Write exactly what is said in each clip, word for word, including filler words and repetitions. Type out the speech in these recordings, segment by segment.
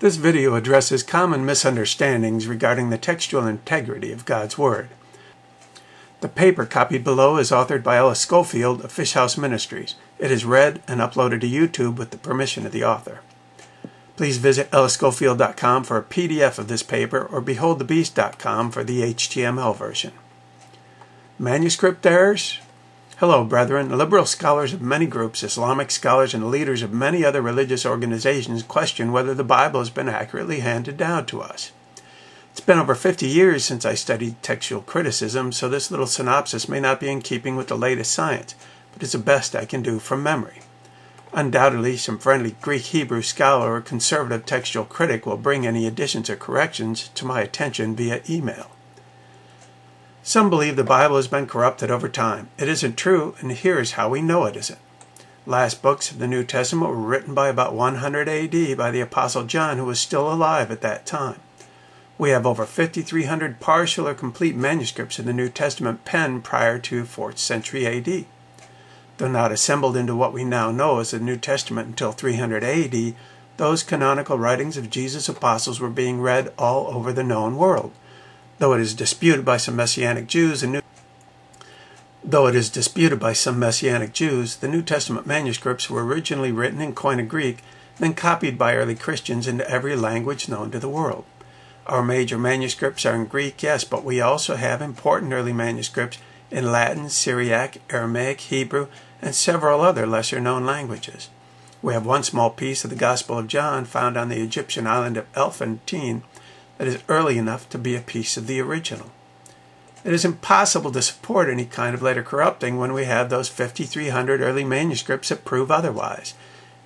This video addresses common misunderstandings regarding the textual integrity of God's Word. The paper copied below is authored by Ella Schofield of Fish House Ministries. It is read and uploaded to YouTube with the permission of the author. Please visit ella schofield dot com for a P D F of this paper or behold the beast dot com for the H T M L version. Manuscript errors? Hello, brethren. Liberal scholars of many groups, Islamic scholars, and leaders of many other religious organizations question whether the Bible has been accurately handed down to us. It's been over fifty years since I studied textual criticism, so this little synopsis may not be in keeping with the latest science, but it's the best I can do from memory. Undoubtedly, some friendly Greek Hebrew scholar or conservative textual critic will bring any additions or corrections to my attention via email. Some believe the Bible has been corrupted over time. It isn't true, and here is how we know it isn't. Last books of the New Testament were written by about one hundred A D by the Apostle John, who was still alive at that time. We have over fifty-three hundred partial or complete manuscripts in the New Testament penned prior to fourth century A D. Though not assembled into what we now know as the New Testament until three hundred A D, those canonical writings of Jesus' apostles were being read all over the known world. Though it is disputed by some Messianic Jews, and New though it is disputed by some Messianic Jews, the New Testament manuscripts were originally written in Koine Greek, then copied by early Christians into every language known to the world. Our major manuscripts are in Greek, yes, but we also have important early manuscripts in Latin, Syriac, Aramaic, Hebrew, and several other lesser-known languages. We have one small piece of the Gospel of John found on the Egyptian island of Elephantine, that is early enough to be a piece of the original. It is impossible to support any kind of later corrupting when we have those fifty-three hundred early manuscripts that prove otherwise.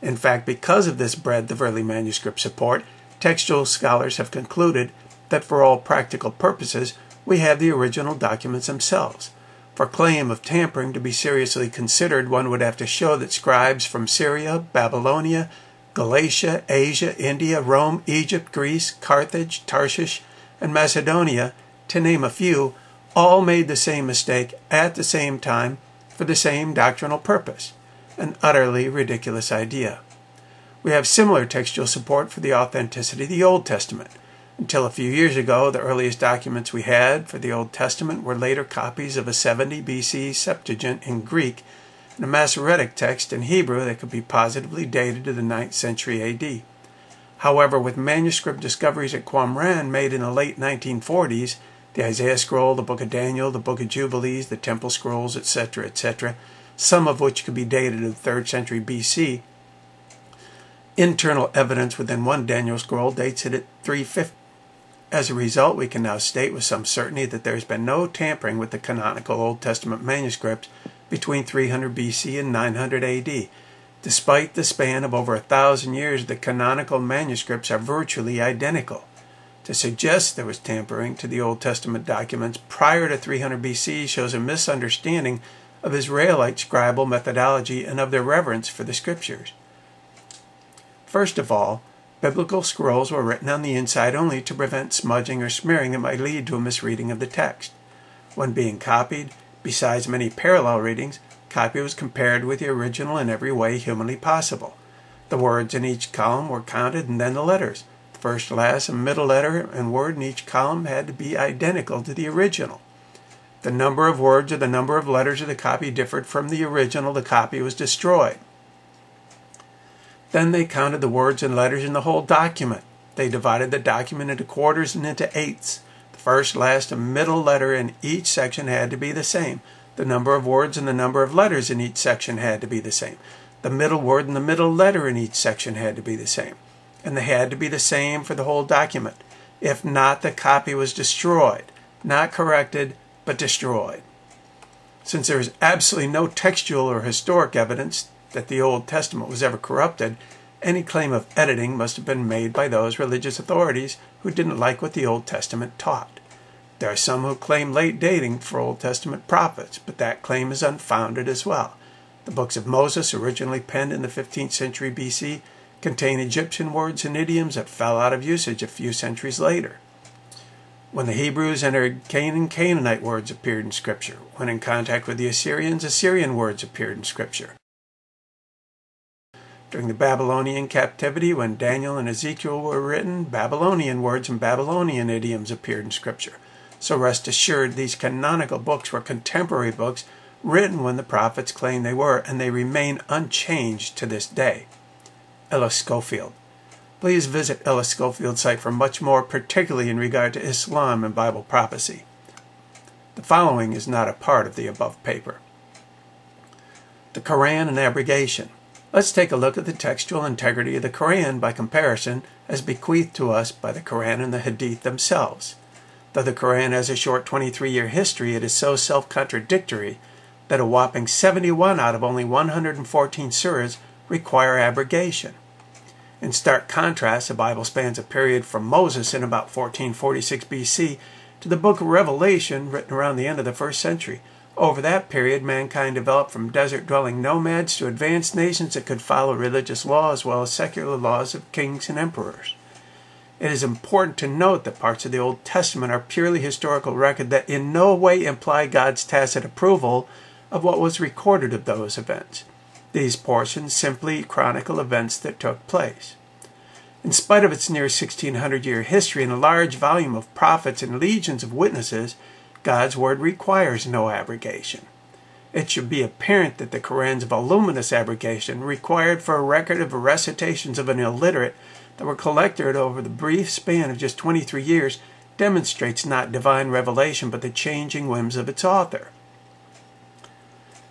In fact, because of this breadth of early manuscript support, textual scholars have concluded that for all practical purposes, we have the original documents themselves. For claim of tampering to be seriously considered, one would have to show that scribes from Syria, Babylonia, Galatia, Asia, India, Rome, Egypt, Greece, Carthage, Tarshish, and Macedonia, to name a few, all made the same mistake at the same time for the same doctrinal purpose. An utterly ridiculous idea. We have similar textual support for the authenticity of the Old Testament. Until a few years ago, the earliest documents we had for the Old Testament were later copies of a seventy B C Septuagint in Greek, and a Masoretic text in Hebrew that could be positively dated to the ninth century A D. However, with manuscript discoveries at Qumran made in the late nineteen forties, the Isaiah scroll, the Book of Daniel, the Book of Jubilees, the Temple scrolls, et cetera, et cetera, some of which could be dated to the third century B C, internal evidence within one Daniel scroll dates it at three fifty. As a result, we can now state with some certainty that there has been no tampering with the canonical Old Testament manuscripts between three hundred B C and nine hundred A D. Despite the span of over a thousand years, the canonical manuscripts are virtually identical. To suggest there was tampering to the Old Testament documents prior to three hundred B C shows a misunderstanding of Israelite scribal methodology and of their reverence for the Scriptures. First of all, biblical scrolls were written on the inside only to prevent smudging or smearing that might lead to a misreading of the text. When being copied, besides many parallel readings, copy was compared with the original in every way humanly possible. The words in each column were counted and then the letters. The first, last, and middle letter and word in each column had to be identical to the original. The number of words or the number of letters of the copy differed from the original. The copy was destroyed. Then they counted the words and letters in the whole document. They divided the document into quarters and into eighths. First, last, and middle letter in each section had to be the same. The number of words and the number of letters in each section had to be the same. The middle word and the middle letter in each section had to be the same. And they had to be the same for the whole document. If not, the copy was destroyed. Not corrected, but destroyed. Since there is absolutely no textual or historic evidence that the Old Testament was ever corrupted, any claim of editing must have been made by those religious authorities who didn't like what the Old Testament taught. There are some who claim late dating for Old Testament prophets, but that claim is unfounded as well. The books of Moses, originally penned in the fifteenth century B C, contain Egyptian words and idioms that fell out of usage a few centuries later. When the Hebrews entered Canaan, Canaanite words appeared in Scripture. When in contact with the Assyrians, Assyrian words appeared in Scripture. During the Babylonian captivity, when Daniel and Ezekiel were written, Babylonian words and Babylonian idioms appeared in Scripture. So rest assured, these canonical books were contemporary books written when the prophets claimed they were, and they remain unchanged to this day. Ella Schofield. Please visit Ella Schofield's site for much more, particularly in regard to Islam and Bible prophecy. The following is not a part of the above paper. The Quran and abrogation. Let's take a look at the textual integrity of the Quran by comparison as bequeathed to us by the Quran and the Hadith themselves. Though the Quran has a short twenty-three year history, it is so self-contradictory that a whopping seventy-one out of only one hundred fourteen surahs require abrogation. In stark contrast, the Bible spans a period from Moses in about fourteen forty-six B C to the Book of Revelation written around the end of the first century. Over that period, mankind developed from desert-dwelling nomads to advanced nations that could follow religious law as well as secular laws of kings and emperors. It is important to note that parts of the Old Testament are purely historical record that in no way imply God's tacit approval of what was recorded of those events. These portions simply chronicle events that took place. In spite of its near sixteen hundred year history and a large volume of prophets and legions of witnesses, God's Word requires no abrogation. It should be apparent that the Quran's voluminous abrogation required for a record of recitations of an illiterate that were collected over the brief span of just twenty-three years demonstrates not divine revelation but the changing whims of its author.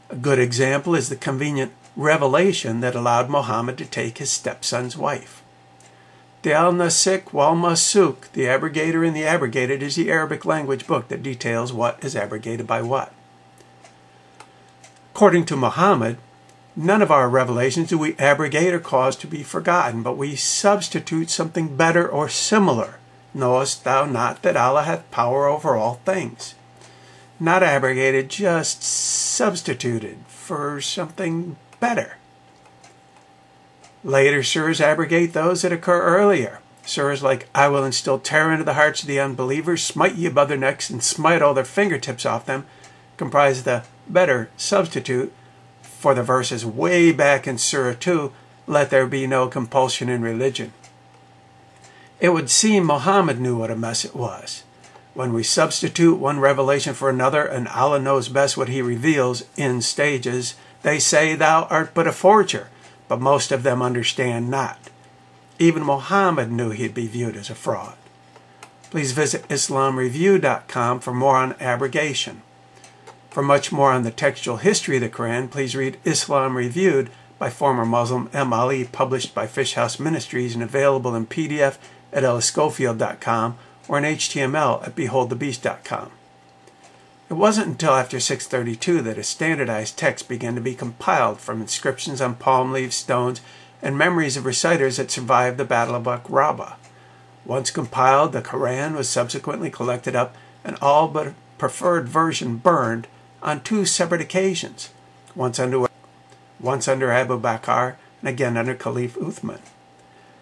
A good example is the convenient revelation that allowed Muhammad to take his stepson's wife. The Al-Nasikh wal-Mansukh, the abrogator and the abrogated, is the Arabic language book that details what is abrogated by what. According to Muhammad, none of our revelations do we abrogate or cause to be forgotten, but we substitute something better or similar. Knowest thou not that Allah hath power over all things? Not abrogated, just substituted for something better. Later surahs abrogate those that occur earlier. Surahs like, I will instill terror into the hearts of the unbelievers, smite ye above their necks, and smite all their fingertips off them, comprise the better substitute for the verses way back in Surah two, let there be no compulsion in religion. It would seem Muhammad knew what a mess it was. When we substitute one revelation for another, and Allah knows best what He reveals in stages, they say, thou art but a forger. But most of them understand not. Even Muhammad knew he'd be viewed as a fraud. Please visit Islam Review dot com for more on abrogation. For much more on the textual history of the Quran, please read Islam Reviewed by former Muslim M. Ali, published by Fish House Ministries and available in P D F at ella schofield dot com or in H T M L at behold the beast dot com. It wasn't until after six thirty-two that a standardized text began to be compiled from inscriptions on palm leaves, stones, and memories of reciters that survived the Battle of Aqaba. Once compiled, the Quran was subsequently collected up and all but a preferred version burned on two separate occasions, once under, once under Abu Bakr and again under Caliph Uthman.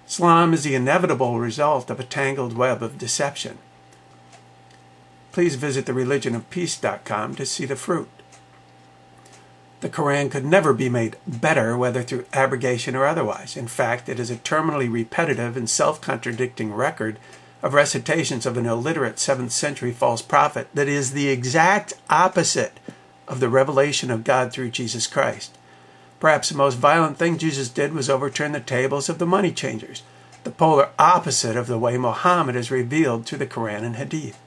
Islam is the inevitable result of a tangled web of deception. Please visit the religion of peace dot com to see the fruit. The Quran could never be made better, whether through abrogation or otherwise. In fact, it is a terminally repetitive and self-contradicting record of recitations of an illiterate seventh century false prophet that is the exact opposite of the revelation of God through Jesus Christ. Perhaps the most violent thing Jesus did was overturn the tables of the money changers, the polar opposite of the way Muhammad is revealed through the Quran and Hadith.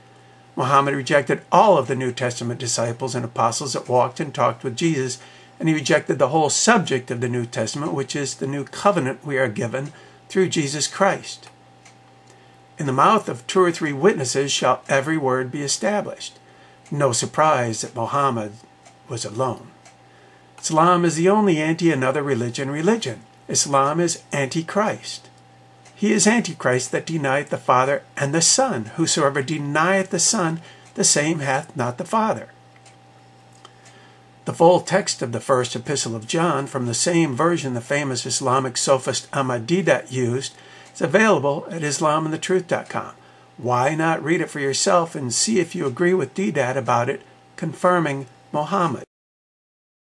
Muhammad rejected all of the New Testament disciples and apostles that walked and talked with Jesus, and he rejected the whole subject of the New Testament, which is the new covenant we are given through Jesus Christ. In the mouth of two or three witnesses shall every word be established. No surprise that Muhammad was alone. Islam is the only anti-another religion religion. Islam is anti-Christ. He is Antichrist that denieth the Father and the Son. Whosoever denieth the Son, the same hath not the Father. The full text of the first epistle of John, from the same version the famous Islamic sophist Ahmadiyya used, is available at islam and the truth dot com. Why not read it for yourself and see if you agree with D DAD about it, confirming Muhammad?